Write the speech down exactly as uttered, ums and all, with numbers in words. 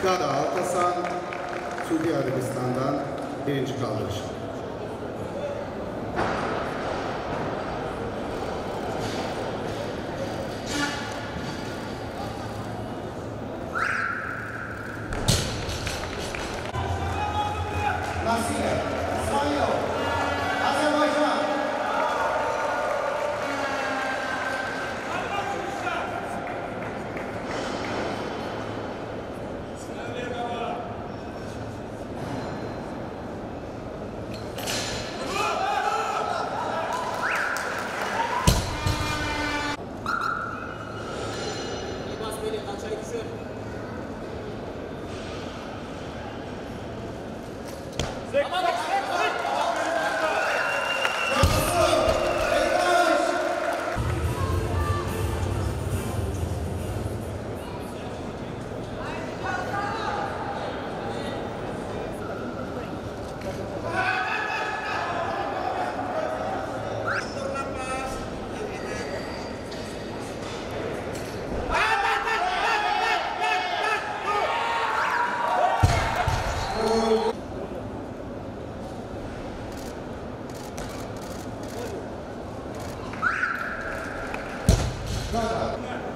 Gara Altasan, Suudi Arabistan'dan birinci kaldırış. Got